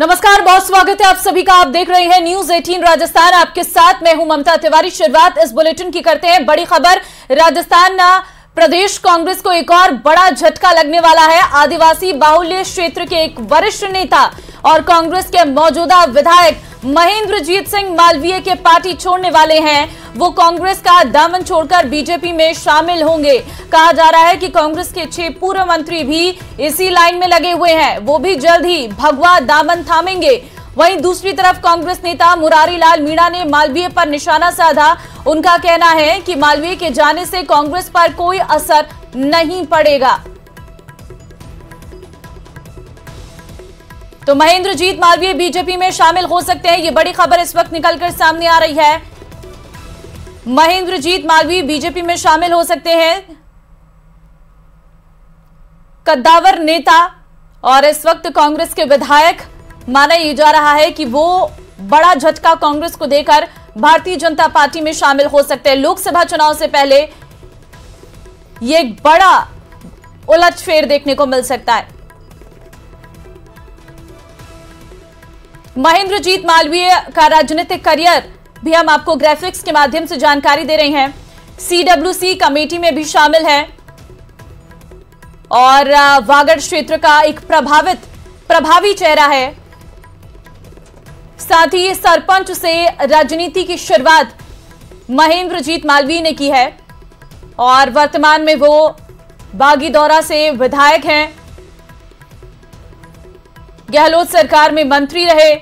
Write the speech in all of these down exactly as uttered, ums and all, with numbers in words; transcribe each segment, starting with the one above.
नमस्कार, बहुत स्वागत है आप सभी का। आप देख रहे हैं न्यूज अठारह राजस्थान, आपके साथ मैं हूं ममता तिवारी। शुरुआत इस बुलेटिन की करते हैं। बड़ी खबर, राजस्थान प्रदेश कांग्रेस को एक और बड़ा झटका लगने वाला है। आदिवासी बाहुल्य क्षेत्र के एक वरिष्ठ नेता और कांग्रेस के मौजूदा विधायक महेंद्रजीत सिंह मालवीय के पार्टी छोड़ने वाले हैं। वो कांग्रेस का दामन छोड़कर बीजेपी में शामिल होंगे। कहा जा रहा है कि कांग्रेस के छह पूर्व मंत्री भी इसी लाइन में लगे हुए हैं, वो भी जल्द ही भगवा दामन थामेंगे। वहीं दूसरी तरफ कांग्रेस नेता मुरारी लाल मीणा ने मालवीय पर निशाना साधा। उनका कहना है कि मालवीय के जाने से कांग्रेस पर कोई असर नहीं पड़ेगा। तो महेंद्रजीत मालवीय बीजेपी में शामिल हो सकते हैं, ये बड़ी खबर इस वक्त निकलकर सामने आ रही है। महेंद्रजीत मालवीय बीजेपी में शामिल हो सकते हैं। कद्दावर नेता और इस वक्त कांग्रेस के विधायक, माना ये जा रहा है कि वो बड़ा झटका कांग्रेस को देकर भारतीय जनता पार्टी में शामिल हो सकते हैं। लोकसभा चुनाव से पहले ये एक बड़ा उलटफेर देखने को मिल सकता है। महेंद्रजीत मालवीय का राजनीतिक करियर भी हम आपको ग्राफिक्स के माध्यम से जानकारी दे रहे हैं। सीडब्ल्यूसी कमेटी में भी शामिल है और वागड़ क्षेत्र का एक प्रभावित प्रभावी चेहरा है। साथ ही सरपंच से राजनीति की शुरुआत महेंद्रजीत मालवीय ने की है और वर्तमान में वो बागीदौरा से विधायक हैं, गहलोत सरकार में मंत्री रहे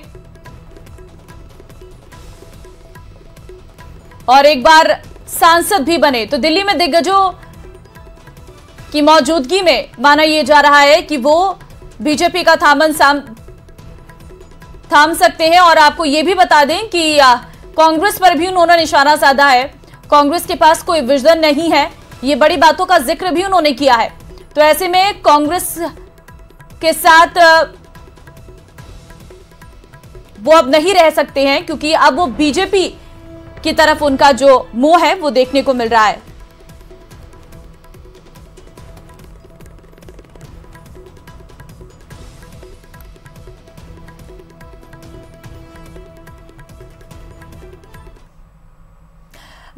और एक बार सांसद भी बने। तो दिल्ली में दिग्गजों की मौजूदगी में माना यह जा रहा है कि वो बीजेपी का थामन थाम सकते हैं। और आपको यह भी बता दें कि कांग्रेस पर भी उन्होंने निशाना साधा है। कांग्रेस के पास कोई विजन नहीं है, ये बड़ी बातों का जिक्र भी उन्होंने किया है। तो ऐसे में कांग्रेस के साथ वो अब नहीं रह सकते हैं, क्योंकि अब वो बीजेपी की तरफ उनका जो मोह है वो देखने को मिल रहा है।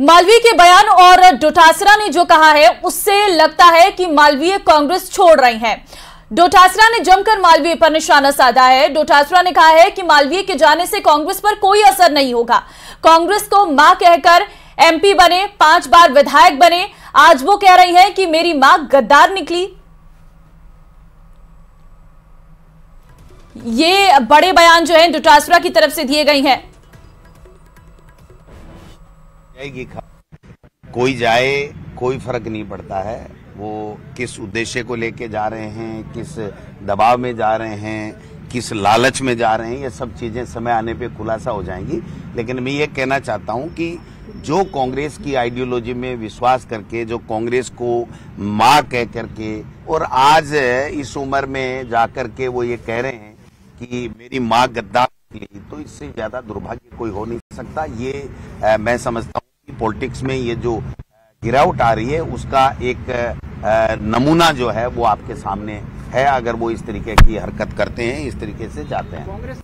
मालवीय के बयान और डोटासरा ने जो कहा है उससे लगता है कि मालवीय कांग्रेस छोड़ रहे हैं। डोटासरा ने जमकर मालवीय पर निशाना साधा है। डोटासरा ने कहा है कि मालवीय के जाने से कांग्रेस पर कोई असर नहीं होगा। कांग्रेस को मां कहकर एमपी बने, पांच बार विधायक बने, आज वो कह रही हैं कि मेरी मां गद्दार निकली। ये बड़े बयान जो हैं डोटासरा की तरफ से दिए गए हैं। कोई जाए कोई फर्क नहीं पड़ता है, वो किस उद्देश्य को लेके जा रहे हैं, किस दबाव में जा रहे हैं, किस लालच में जा रहे हैं, ये सब चीज़ें समय आने पे खुलासा हो जाएंगी। लेकिन मैं ये कहना चाहता हूँ कि जो कांग्रेस की आइडियोलॉजी में विश्वास करके, जो कांग्रेस को माँ कह करके और आज इस उम्र में जा करके वो ये कह रहे हैं कि मेरी माँ गद्दार निकली, तो इससे ज़्यादा दुर्भाग्य कोई हो नहीं सकता। ये आ, मैं समझता हूँ कि पॉलिटिक्स में ये जो गिरावट आ रही है उसका एक नमूना जो है वो आपके सामने है, अगर वो इस तरीके की हरकत करते हैं, इस तरीके से जाते हैं।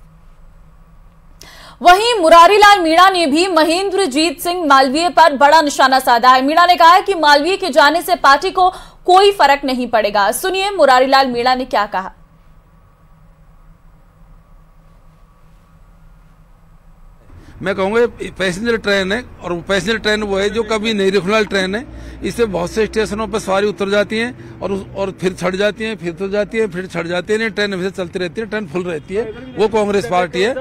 वहीं मुरारीलाल मीणा ने भी महेंद्रजीत सिंह मालवीय पर बड़ा निशाना साधा है। मीणा ने कहा है कि मालवीय के जाने से पार्टी को कोई फर्क नहीं पड़ेगा। सुनिए मुरारीलाल मीणा ने क्या कहा। मैं कहूँगा पैसेंजर ट्रेन है और वो पैसेंजर ट्रेन वो है जो कभी नहीं रिफनल ट्रेन है। इससे बहुत से स्टेशनों पर सवारी उतर जाती हैं और और फिर छड़ जाती हैं, फिर उतर जाती हैं, फिर छड़ जाती हैं। ट्रेन हमेशा चलती रहती है, ट्रेन फुल रहती है। वो कांग्रेस पार्टी है।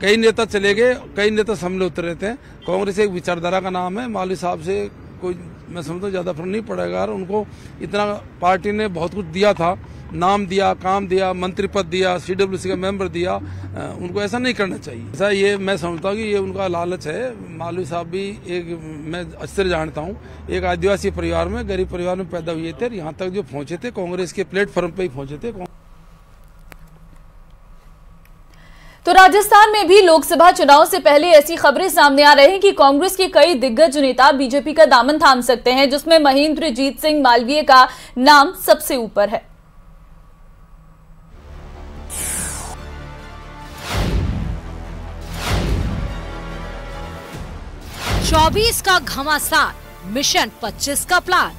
कई नेता चले गए, कई नेता सामने उतर रहते हैं। कांग्रेस एक विचारधारा का नाम है। मालवीय साहब से कोई मैं समझता हूँ ज़्यादा फर्क नहीं पड़ेगा। और उनको इतना पार्टी ने बहुत कुछ दिया था, नाम दिया, काम दिया, मंत्री पद दिया, सीडब्ल्यूसी का मेंबर दिया। उनको ऐसा नहीं करना चाहिए। ऐसा ये मैं समझता हूँ कि ये उनका लालच है। मालवीय साहब भी एक मैं अक्सर जानता हूँ, एक आदिवासी परिवार में, गरीब परिवार में पैदा हुए थे। यहाँ तक जो पहुँचे थे कांग्रेस के प्लेटफॉर्म पे ही पहुँचे थे। तो राजस्थान में भी लोकसभा चुनाव से पहले ऐसी खबरें सामने आ रही हैं कि कांग्रेस के कई दिग्गज नेता बीजेपी का दामन थाम सकते हैं, जिसमें महेंद्रजीत सिंह मालवीय का नाम सबसे ऊपर है। चौबीस का घमासान, मिशन पच्चीस का प्लान।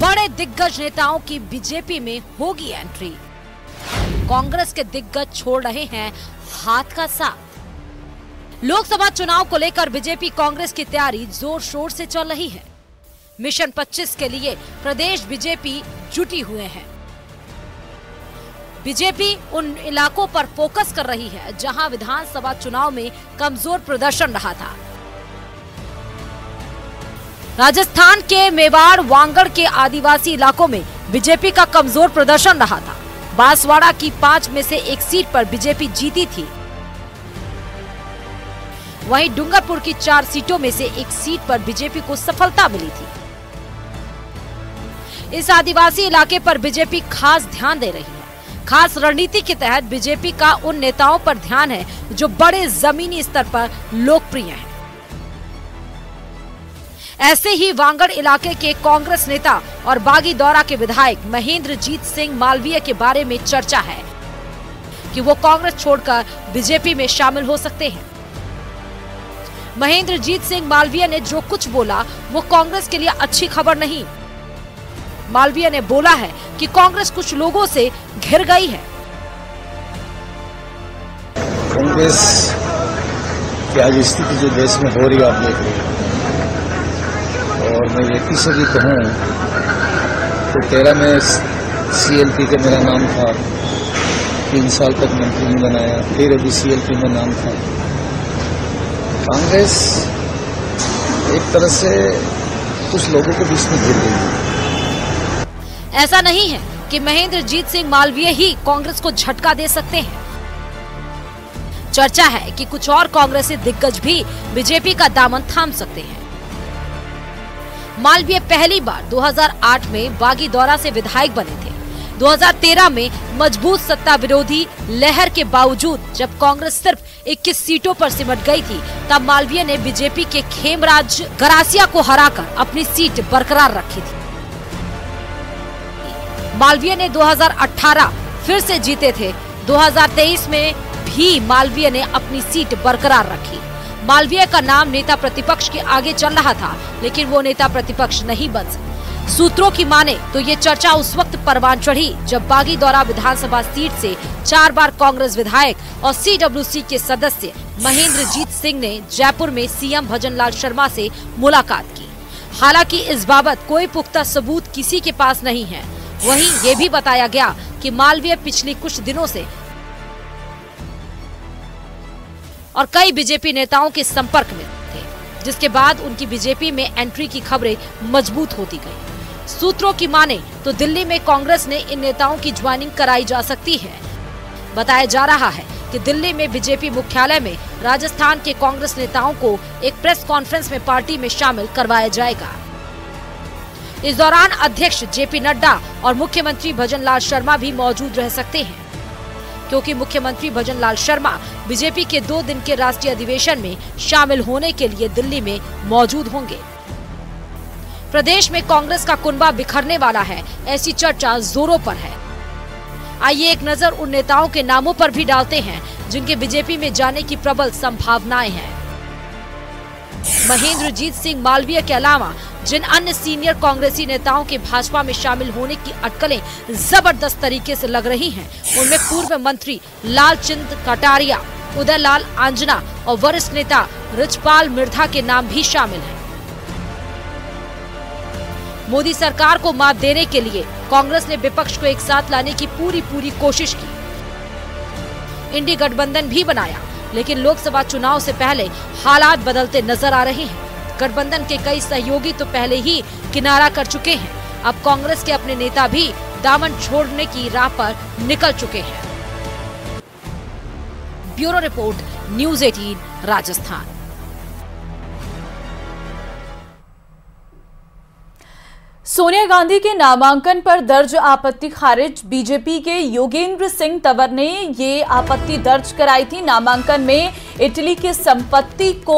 बड़े दिग्गज नेताओं की बीजेपी में होगी एंट्री। कांग्रेस के दिग्गज छोड़ रहे हैं हाथ का साथ। लोकसभा चुनाव को लेकर बीजेपी कांग्रेस की तैयारी जोर शोर से चल रही है। मिशन पच्चीस के लिए प्रदेश बीजेपी जुटी हुए है। बीजेपी उन इलाकों पर फोकस कर रही है जहां विधानसभा चुनाव में कमजोर प्रदर्शन रहा था। राजस्थान के मेवाड़, वांगड़ के आदिवासी इलाकों में बीजेपी का कमजोर प्रदर्शन रहा था। बांसवाड़ा की पांच में से एक सीट पर बीजेपी जीती थी। वहीं डूंगरपुर की चार सीटों में से एक सीट पर बीजेपी को सफलता मिली थी। इस आदिवासी इलाके पर बीजेपी खास ध्यान दे रही है। खास रणनीति के तहत बीजेपी का उन नेताओं पर ध्यान है जो बड़े जमीनी स्तर पर लोकप्रिय हैं। ऐसे ही वांगड़ इलाके के कांग्रेस नेता और बागीदौरा के विधायक महेंद्रजीत सिंह मालवीय के बारे में चर्चा है कि वो कांग्रेस छोड़कर बीजेपी में शामिल हो सकते हैं। महेंद्रजीत सिंह मालवीय ने जो कुछ बोला वो कांग्रेस के लिए अच्छी खबर नहीं। मालवीय ने बोला है कि कांग्रेस कुछ लोगों से घिर गई है। कांग्रेस की आज स्थिति जो देश में हो रही है आप देख रहे हैं। और मैं व्यक्ति से भी कहूँ तो तेरह में सीएलपी का मेरा नाम था, तीन साल तक मंत्री नहीं बनाया, फिर अभी सीएलपी में नाम था। कांग्रेस एक तरह से कुछ लोगों के बीच में घिर गई है। ऐसा नहीं है कि महेंद्रजीत सिंह मालवीय ही कांग्रेस को झटका दे सकते हैं। चर्चा है कि कुछ और कांग्रेसी दिग्गज भी बीजेपी का दामन थाम सकते हैं। मालवीय पहली बार दो हज़ार आठ में बागीदौरा से विधायक बने थे। दो हज़ार तेरह में मजबूत सत्ता विरोधी लहर के बावजूद जब कांग्रेस सिर्फ इक्कीस सीटों पर सिमट गई थी, तब मालवीय ने बीजेपी के खेमराज गरासिया को हराकर अपनी सीट बरकरार रखी थी। मालवीय ने दो हज़ार अठारह फिर से जीते थे। दो हज़ार तेईस में भी मालवीय ने अपनी सीट बरकरार रखी। मालवीय का नाम नेता प्रतिपक्ष के आगे चल रहा था, लेकिन वो नेता प्रतिपक्ष नहीं बन सके। सूत्रों की माने तो ये चर्चा उस वक्त परवान चढ़ी जब बागीदौरा विधानसभा सीट से चार बार कांग्रेस विधायक और सीडब्ल्यूसी के सदस्य महेंद्रजीत सिंह ने जयपुर में सीएम भजनलाल शर्मा से मुलाकात की। हालांकि इस बाबत कोई पुख्ता सबूत किसी के पास नहीं है। वहीं ये भी बताया गया कि मालवीय पिछले कुछ दिनों से और कई बीजेपी नेताओं के संपर्क में थे, जिसके बाद उनकी बीजेपी में एंट्री की खबरें मजबूत होती गईं। सूत्रों की माने तो दिल्ली में कांग्रेस ने इन नेताओं की ज्वाइनिंग कराई जा सकती है। बताया जा रहा है कि दिल्ली में बीजेपी मुख्यालय में राजस्थान के कांग्रेस नेताओं को एक प्रेस कॉन्फ्रेंस में पार्टी में शामिल करवाया जाएगा। इस दौरान अध्यक्ष जेपी नड्डा और मुख्यमंत्री भजनलाल शर्मा भी मौजूद रह सकते हैं, क्योंकि मुख्यमंत्री भजनलाल शर्मा बीजेपी के दो दिन के राष्ट्रीय अधिवेशन में शामिल होने के लिए दिल्ली में मौजूद होंगे। प्रदेश में कांग्रेस का कुनबा बिखरने वाला है, ऐसी चर्चा जोरों पर है। आइए एक नजर उन नेताओं के नामों पर भी डालते हैं जिनके बीजेपी में जाने की प्रबल संभावनाएं हैं। महेंद्रजीत सिंह मालवीय के अलावा जिन अन्य सीनियर कांग्रेसी नेताओं के भाजपा में शामिल होने की अटकलें जबरदस्त तरीके से लग रही हैं, उनमें पूर्व मंत्री लालचंद कटारिया, उदयलाल आंजना और वरिष्ठ नेता रिचपाल मिर्धा के नाम भी शामिल हैं। मोदी सरकार को मात देने के लिए कांग्रेस ने विपक्ष को एक साथ लाने की पूरी पूरी कोशिश की। इंडी गठबंधन भी बनाया, लेकिन लोकसभा चुनाव से पहले हालात बदलते नजर आ रहे हैं। गठबंधन के कई सहयोगी तो पहले ही किनारा कर चुके हैं। अब कांग्रेस के अपने नेता भी दामन छोड़ने की राह पर निकल चुके हैं। ब्यूरो रिपोर्ट, न्यूज़ अठारह राजस्थान। सोनिया गांधी के नामांकन पर दर्ज आपत्ति खारिज। बीजेपी के योगेंद्र सिंह तंवर ने ये आपत्ति दर्ज कराई थी। नामांकन में इटली की संपत्ति को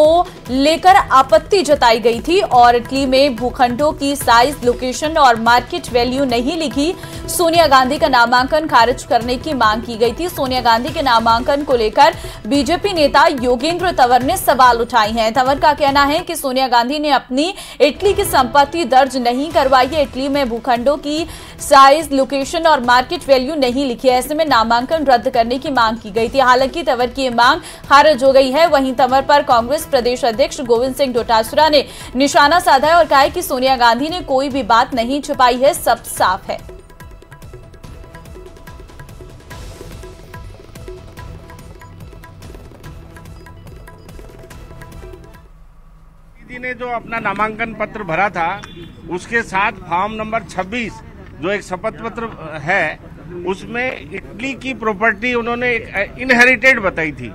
लेकर आपत्ति जताई गई थी और इटली में भूखंडों की साइज, लोकेशन और मार्केट वैल्यू नहीं लिखी। सोनिया गांधी का नामांकन खारिज करने की मांग की गई थी। सोनिया गांधी के नामांकन को लेकर बीजेपी नेता योगेंद्र तंवर ने सवाल उठाए हैं। तंवर का कहना है कि सोनिया गांधी ने अपनी इटली की संपत्ति दर्ज नहीं करवाई है। इटली में भूखंडों की साइज, लोकेशन और मार्केट वैल्यू नहीं लिखी है। ऐसे में नामांकन रद्द करने की मांग की गई थी। हालांकि तंवर की मांग खारिज हो गई है। वहीं तंवर पर कांग्रेस प्रदेश अध्यक्ष गोविंद सिंह डोटासरा ने निशाना साधा है और कहा है कि सोनिया गांधी ने कोई भी बात नहीं छुपाई है, सब साफ है। जी ने जो अपना नामांकन पत्र भरा था उसके साथ फॉर्म नंबर छब्बीस जो एक शपथ पत्र है उसमें इटली की प्रॉपर्टी उन्होंने इनहेरिटेड बताई थी।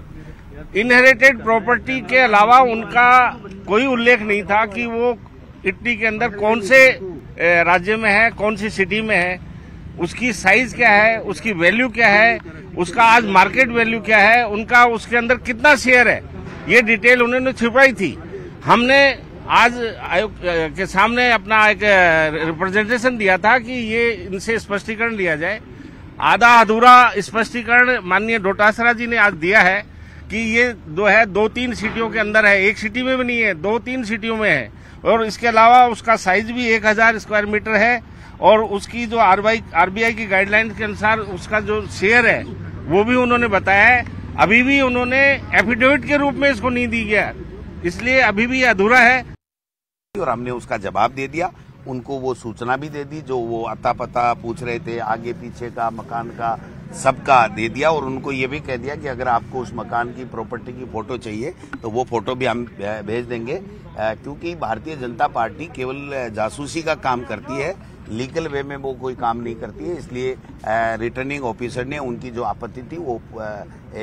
इनहेरिटेड प्रॉपर्टी के अलावा उनका कोई उल्लेख नहीं था कि वो इटली के अंदर कौन से राज्य में है, कौन सी सिटी में है, उसकी साइज क्या है, उसकी वैल्यू क्या है, उसका आज मार्केट वैल्यू क्या है, उनका उसके अंदर कितना शेयर है, ये डिटेल उन्होंने छिपाई थी। हमने आज आयोग के सामने अपना एक रिप्रेजेंटेशन दिया था कि ये इनसे स्पष्टीकरण लिया जाए। आधा अधूरा स्पष्टीकरण माननीय डोटासरा जी ने आज दिया है कि ये जो है दो तीन सिटियों के अंदर है, एक सिटी में भी नहीं है, दो तीन सिटियों में है और इसके अलावा उसका साइज भी एक हजार स्क्वायर मीटर है और उसकी जो आरबीआई आरबीआई की गाइडलाइंस के अनुसार उसका जो शेयर है वो भी उन्होंने बताया है। अभी भी उन्होंने एफिडेविट के रूप में इसको नहीं दी गया, इसलिए अभी भी अधूरा है और हमने उसका जवाब दे दिया। उनको वो सूचना भी दे दी जो वो अता पता पूछ रहे थे, आगे पीछे का, मकान का, सबका दे दिया और उनको ये भी कह दिया कि अगर आपको उस मकान की प्रॉपर्टी की फोटो चाहिए तो वो फोटो भी हम भेज देंगे, क्योंकि भारतीय जनता पार्टी केवल जासूसी का काम करती है, लीगल वे में वो कोई काम नहीं करती है। इसलिए रिटर्निंग ऑफिसर ने उनकी जो आपत्ति थी वो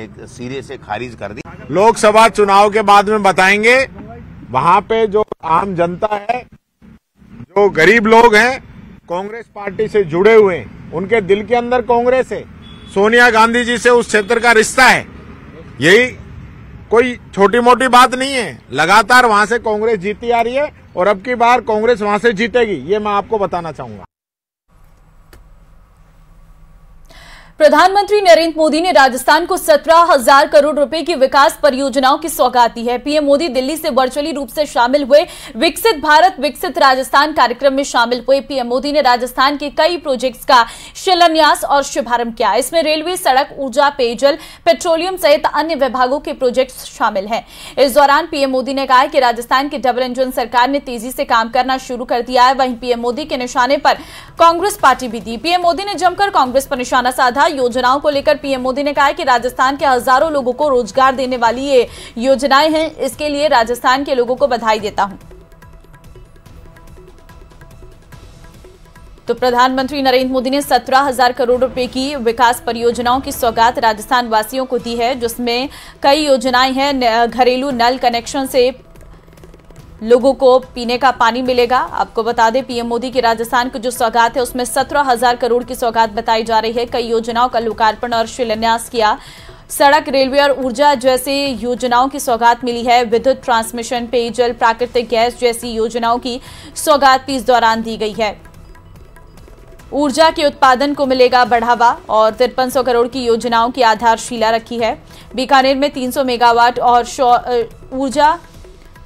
एक सिरे से खारिज कर दी। लोकसभा चुनाव के बाद में बताएंगे, वहां पे जो आम जनता है, जो गरीब लोग हैं, कांग्रेस पार्टी से जुड़े हुए हैं, उनके दिल के अंदर कांग्रेस है, सोनिया गांधी जी से उस क्षेत्र का रिश्ता है। यही कोई छोटी मोटी बात नहीं है, लगातार वहां से कांग्रेस जीती आ रही है और अब की बार कांग्रेस वहां से जीतेगी, ये मैं आपको बताना चाहूंगा। प्रधानमंत्री नरेंद्र मोदी ने राजस्थान को सत्रह हजार करोड़ रुपए की विकास परियोजनाओं की सौगात दी है। पीएम मोदी दिल्ली से वर्चुअली रूप से शामिल हुए। विकसित भारत विकसित राजस्थान कार्यक्रम में शामिल हुए। पीएम मोदी ने राजस्थान के कई प्रोजेक्ट्स का शिलान्यास और शुभारंभ किया। इसमें रेलवे, सड़क, ऊर्जा, पेयजल, पेट्रोलियम सहित अन्य विभागों के प्रोजेक्ट्स शामिल हैं। इस दौरान पीएम मोदी ने कहा कि राजस्थान की डबल इंजन सरकार ने तेजी से काम करना शुरू कर दिया है। वहीं पीएम मोदी के निशाने पर कांग्रेस पार्टी भी थी। पीएम मोदी ने जमकर कांग्रेस पर निशाना साधा। योजनाओं को लेकर पीएम मोदी ने कहा कि राजस्थान के हजारों लोगों को रोजगार देने वाली ये योजनाएं हैं, इसके लिए राजस्थान के लोगों को बधाई देता हूं। तो प्रधानमंत्री नरेंद्र मोदी ने सत्रह हजार करोड़ रुपए की विकास परियोजनाओं की सौगात राजस्थान वासियों को दी है, जिसमें कई योजनाएं हैं। घरेलू नल कनेक्शन से लोगों को पीने का पानी मिलेगा। आपको बता दें, पीएम मोदी की राजस्थान की जो सौगात है उसमें सत्रह हजार करोड़ की सौगात बताई जा रही है। कई योजनाओं का लोकार्पण और शिलान्यास किया। सड़क, रेलवे और ऊर्जा जैसी योजनाओं की सौगात मिली है। विद्युत, ट्रांसमिशन, पेयजल, प्राकृतिक गैस जैसी योजनाओं की सौगात भी इस दौरान दी गई है। ऊर्जा के उत्पादन को मिलेगा बढ़ावा और तिरपन सौ करोड़ की योजनाओं की आधारशिला रखी है। बीकानेर में तीन सौ मेगावाट और ऊर्जा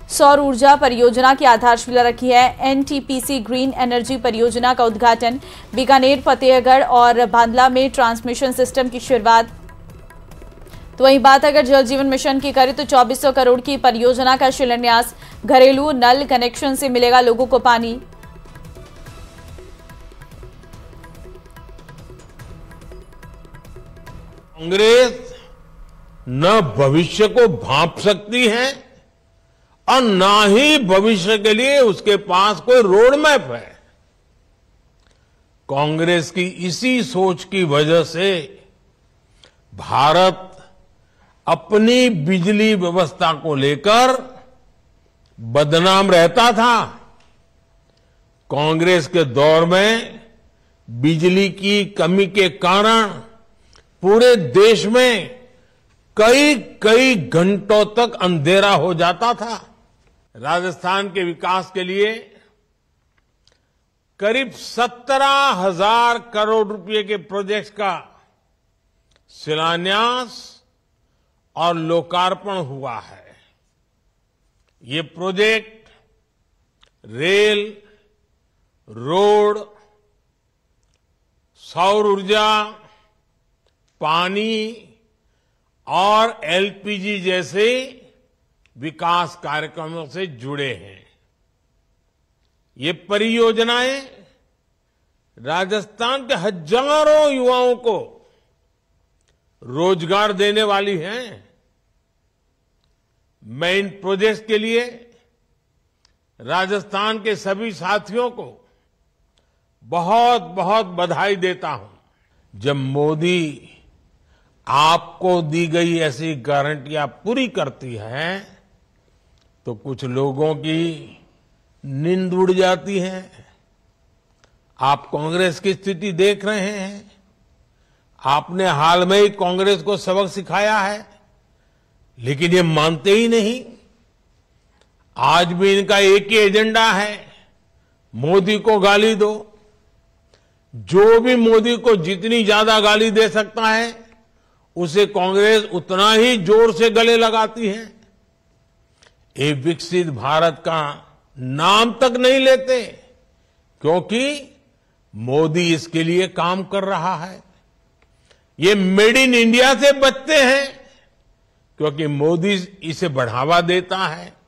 सौर ऊर्जा परियोजना की आधारशिला रखी है। एनटीपीसी ग्रीन एनर्जी परियोजना का उद्घाटन। बीकानेर, फतेहगढ़ और बांदला में ट्रांसमिशन सिस्टम की शुरुआत। तो वहीं बात अगर जल जीवन मिशन की करें तो चौबीस सौ करोड़ की परियोजना का शिलान्यास। घरेलू नल कनेक्शन से मिलेगा लोगों को पानी। कांग्रेस न भविष्य को भांप सकती है और ना ही भविष्य के लिए उसके पास कोई रोड मैप है। कांग्रेस की इसी सोच की वजह से भारत अपनी बिजली व्यवस्था को लेकर बदनाम रहता था। कांग्रेस के दौर में बिजली की कमी के कारण पूरे देश में कई कई घंटों तक अंधेरा हो जाता था। राजस्थान के विकास के लिए करीब सत्रह हजार करोड़ रुपए के प्रोजेक्ट्स का शिलान्यास और लोकार्पण हुआ है। ये प्रोजेक्ट रेल, रोड, सौर ऊर्जा, पानी और एल पी जी जैसे विकास कार्यक्रमों से जुड़े हैं। ये परियोजनाएं राजस्थान के हजारों युवाओं को रोजगार देने वाली हैं। मैं इन प्रोजेक्ट्स के लिए राजस्थान के सभी साथियों को बहुत बहुत बधाई देता हूं। जब मोदी आपको दी गई ऐसी गारंटियां पूरी करती हैं तो कुछ लोगों की नींद उड़ जाती है। आप कांग्रेस की स्थिति देख रहे हैं। आपने हाल में ही कांग्रेस को सबक सिखाया है, लेकिन ये मानते ही नहीं। आज भी इनका एक ही एजेंडा है, मोदी को गाली दो। जो भी मोदी को जितनी ज्यादा गाली दे सकता है उसे कांग्रेस उतना ही जोर से गले लगाती है। ये विकसित भारत का नाम तक नहीं लेते, क्योंकि मोदी इसके लिए काम कर रहा है। ये मेड इन इंडिया से बचते हैं, क्योंकि मोदी इसे बढ़ावा देता है।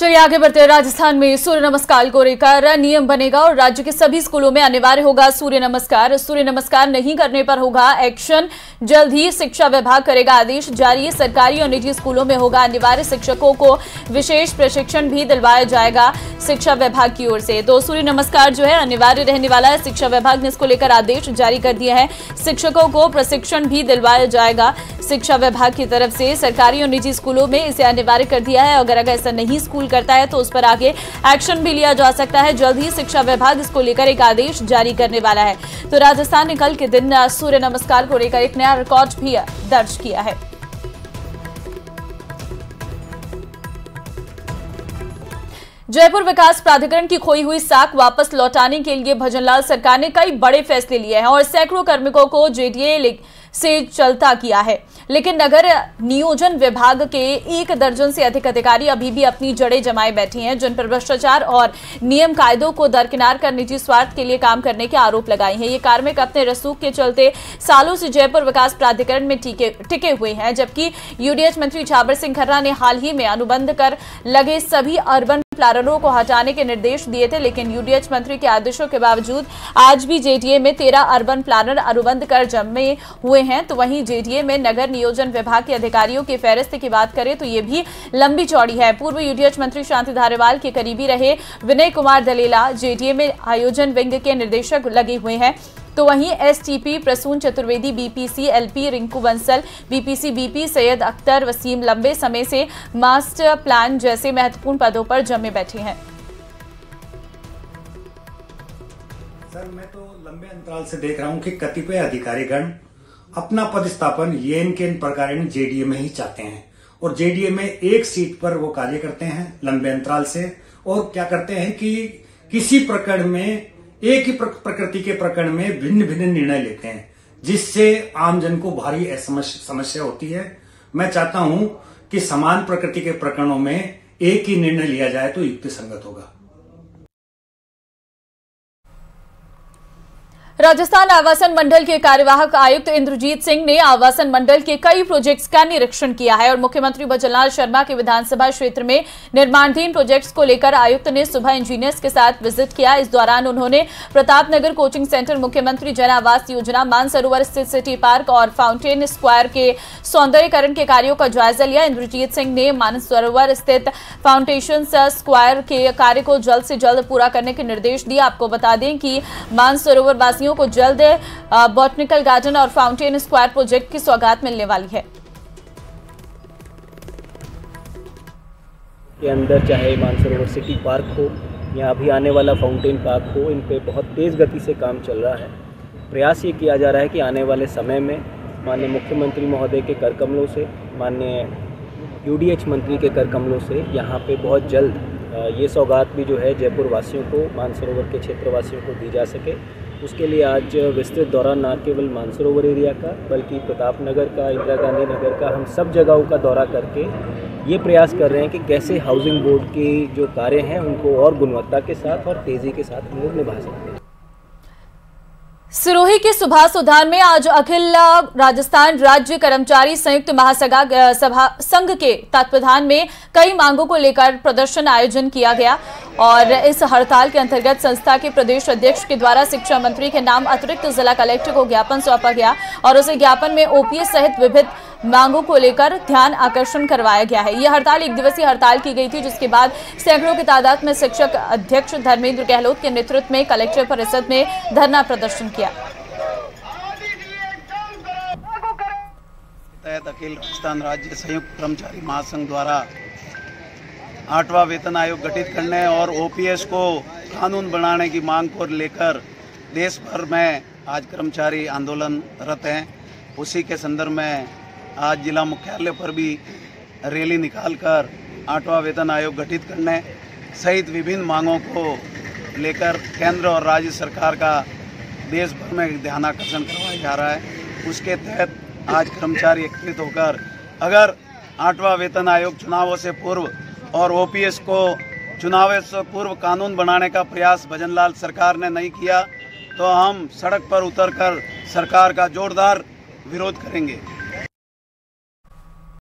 चलिए आगे बढ़ते हैं। राजस्थान में सूर्य नमस्कार को लेकर नियम बनेगा और राज्य के सभी स्कूलों में अनिवार्य होगा सूर्य नमस्कार। सूर्य नमस्कार नहीं करने पर होगा एक्शन। जल्द ही शिक्षा विभाग करेगा आदेश जारी। सरकारी और निजी स्कूलों में होगा अनिवार्य। शिक्षकों को विशेष प्रशिक्षण भी दिलवाया जाएगा शिक्षा विभाग की ओर से। तो सूर्य नमस्कार जो है अनिवार्य रहने वाला है। शिक्षा विभाग ने इसको लेकर आदेश जारी कर दिया है। शिक्षकों को प्रशिक्षण भी दिलवाया जाएगा शिक्षा विभाग की तरफ से। सरकारी और निजी स्कूलों में इसे अनिवार्य कर दिया है। अगर अगर ऐसा नहीं स्कूल करता है तो उस पर आगे एक्शन भी लिया जा सकता है। जल्द ही शिक्षा विभाग इसको लेकर एक आदेश जारी करने वाला है। तो राजस्थान ने कल के दिन सूर्य नमस्कार को लेकर एक नया रिकॉर्ड भी दर्ज किया है। जयपुर विकास प्राधिकरण की खोई हुई साख वापस लौटाने के लिए भजनलाल सरकार ने कई बड़े फैसले लिए हैं और सैकड़ों कार्मिकों को जे डी ए से चलता किया है। लेकिन नगर नियोजन विभाग के एक दर्जन से अधिक अधिकारी अभी भी अपनी जड़ें जमाए बैठे हैं, जिन पर भ्रष्टाचार और नियम कायदों को दरकिनार कर निजी स्वार्थ के लिए काम करने के आरोप लगाए हैं। ये कार्मिक अपने रसूख के चलते सालों से जयपुर विकास प्राधिकरण में टिके हुए हैं, जबकि यू डी एच मंत्री छाबर सिंह खर्रा ने हाल ही में अनुबंध कर लगे सभी अर्बन प्लानरों को हटाने के निर्देश दिए थे। लेकिन यू डी एच मंत्री के आदेशों के बावजूद आज भी जे डी ए में तेरह अर्बन प्लानर अनुबंध कर जमे हुए हैं। तो वहीं जे डी ए में नगर नियोजन विभाग के अधिकारियों की फहरिस्त की बात करें तो ये भी लंबी चौड़ी है। पूर्व यू डी एच मंत्री शांति धारीवाल के करीबी रहे विनय कुमार दलेला जे डी ए में आयोजन विंग के निर्देशक लगे हुए हैं। तो वहीं S T P Prasoon Chaturvedi, B P C L P Rinku Bansal, B P C B P Syed Akhtar Wasim लंबे समय से मास्टर प्लान जैसे महत्वपूर्ण पदों पर जमे बैठे हैं। सर, मैं तो लंबे अंतराल से देख रहा हूं कि कतिपय अधिकारीगण अपना पदस्थापन येन केन प्रकार जे डी ए में ही चाहते हैं और जे डी ए में एक सीट पर वो कार्य करते हैं लंबे अंतराल से। और क्या करते हैं कि किसी प्रकरण में एक ही प्रकृति के प्रकरण में भिन्न भिन्न निर्णय लेते हैं, जिससे आम जन को भारी समस्या होती है। मैं चाहता हूं कि समान प्रकृति के प्रकरणों में एक ही निर्णय लिया जाए तो युक्ति संगत होगा। राजस्थान आवासन मंडल के कार्यवाहक आयुक्त इंद्रजीत सिंह ने आवासन मंडल के कई प्रोजेक्ट्स का निरीक्षण किया है और मुख्यमंत्री भजनलाल शर्मा के विधानसभा क्षेत्र में निर्माणाधीन प्रोजेक्ट्स को लेकर आयुक्त ने सुबह इंजीनियर्स के साथ विजिट किया। इस दौरान उन्होंने प्रतापनगर कोचिंग सेंटर, मुख्यमंत्री जन आवास योजना, मानसरोवर स्थित सिटी पार्क और फाउंटेन स्क्वायर के सौंदर्यकरण के कार्यों का जायजा लिया। इंद्रजीत सिंह ने मानसरोवर स्थित फाउंटेशन स्क्वायर के कार्य को जल्द से जल्द पूरा करने के निर्देश दिए। आपको बता दें कि मानसरोवर वासियों को जल्द बॉटनिकल गार्डन और फाउंटेन स्क्वायर प्रोजेक्ट की सौगात मिलने वाली है। के अंदर चाहे मानसरोवर सिटी पार्क हो या अभी आने वाला फाउंटेन पार्क हो, इन पे बहुत तेज गति से काम चल रहा है। प्रयास ये किया जा रहा है कि आने वाले समय में माननीय मुख्यमंत्री महोदय के कर कमलों से, माननीय यूडीएच मंत्री के कर कमलों से यहाँ पे बहुत जल्द ये सौगात भी जो है जयपुर वासियों को, मानसरोवर के क्षेत्रवासियों को दी जा सके। उसके लिए आज विस्तृत दौरा न केवल मानसरोवर एरिया का बल्कि प्रतापनगर का, इंदिरा गांधी नगर का, हम सब जगहों का दौरा करके ये प्रयास कर रहे हैं कि कैसे हाउसिंग बोर्ड के जो कार्य हैं उनको और गुणवत्ता के साथ और तेज़ी के साथ हम लोग निभा सकते हैं। सिरोही के सुभाष उद्यान में आज अखिल राजस्थान राज्य कर्मचारी संयुक्त महासभा संघ के तत्वावधान में कई मांगों को लेकर प्रदर्शन आयोजन किया गया और इस हड़ताल के अंतर्गत संस्था के प्रदेश अध्यक्ष के द्वारा शिक्षा मंत्री के नाम अतिरिक्त जिला कलेक्टर को ज्ञापन सौंपा गया और उस ज्ञापन में ओपीएस सहित विभिन्न मांगों को लेकर ध्यान आकर्षण करवाया गया है। यह हड़ताल एक दिवसीय हड़ताल की गई थी, जिसके बाद सैकड़ों की तादाद में शिक्षक अध्यक्ष धर्मेंद्र गहलोत के नेतृत्व में कलेक्टर परिषद में धरना प्रदर्शन किया। तहत अखिल राजस्थान राज्य संयुक्त कर्मचारी महासंघ द्वारा आठवां वेतन आयोग गठित करने और ओपीएस को कानून बनाने की मांग को लेकर देश भर में आज कर्मचारी आंदोलनरत हैं। उसी के संदर्भ में आज जिला मुख्यालय पर भी रैली निकालकर आठवां वेतन आयोग गठित करने सहित विभिन्न मांगों को लेकर केंद्र और राज्य सरकार का देश भर में ध्यान आकर्षण करवाया जा रहा है। उसके तहत आज कर्मचारी एकत्रित होकर अगर आठवां वेतन आयोग चुनावों से पूर्व और ओपीएस को चुनावों से पूर्व कानून बनाने का प्रयास भजनलाल सरकार ने नहीं किया तो हम सड़क पर उतर कर सरकार का जोरदार विरोध करेंगे।